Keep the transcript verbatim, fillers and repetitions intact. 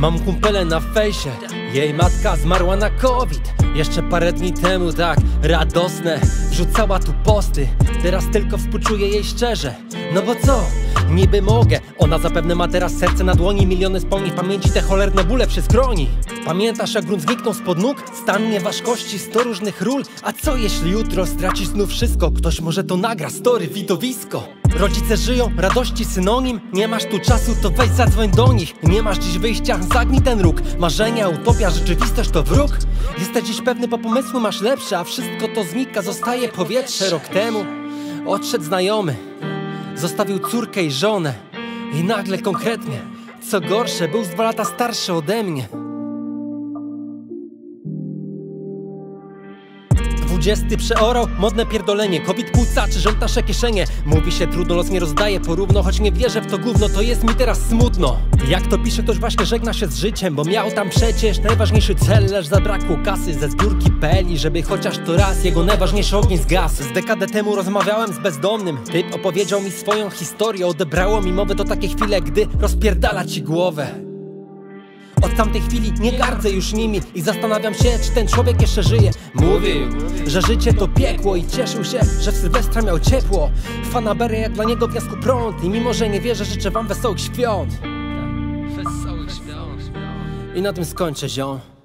Mam kumpelę na fejsie, jej matka zmarła na COVID. Jeszcze parę dni temu tak radosne wrzucała tu posty. Teraz tylko współczuję jej szczerze. No bo co? Niby mogę. Ona zapewne ma teraz serce na dłoni, miliony wspomnień w pamięci, te cholerne bóle przy skroni. Pamiętasz, jak grunt zniknął spod nóg? Stan nieważkości, sto różnych ról. A co jeśli jutro stracisz znów wszystko? Ktoś może to nagra, story, widowisko. Rodzice żyją, radości synonim. Nie masz tu czasu, to weź zadzwoń do nich. Nie masz dziś wyjścia, zagnij ten róg. Marzenia, utopia, rzeczywistość to wróg. Jesteś dziś pewny, bo pomysły masz lepsze, a wszystko to znika, zostaje powietrze. Rok temu odszedł znajomy, zostawił córkę i żonę. I nagle konkretnie, co gorsze, był z dwa lata starszy ode mnie. Dwudziesty przeorał, modne pierdolenie. COVID płuca, czy rząd nasze kieszenie? Mówi się, trudno, los nie rozdaje porówno. Choć nie wierzę w to gówno, to jest mi teraz smutno. Jak to pisze, ktoś właśnie żegna się z życiem, bo miał tam przecież najważniejszy cel. Lecz zabrakło kasy ze zbiórki P L I, żeby chociaż to raz jego najważniejszy ogień zgasł. Z dekadę temu rozmawiałem z bezdomnym. Typ opowiedział mi swoją historię. Odebrało mi mowę do takiej chwili, gdy rozpierdala ci głowę. Od tamtej chwili nie gardzę już nimi i zastanawiam się, czy ten człowiek jeszcze żyje. Mówił, że życie to piekło i cieszył się, że w Sylwestra miał ciepło. Fanaberę jak dla niego w piasku prąd. I mimo, że nie wierzę, życzę wam wesołych świąt. Wesołych świąt. I na tym skończę, ziom.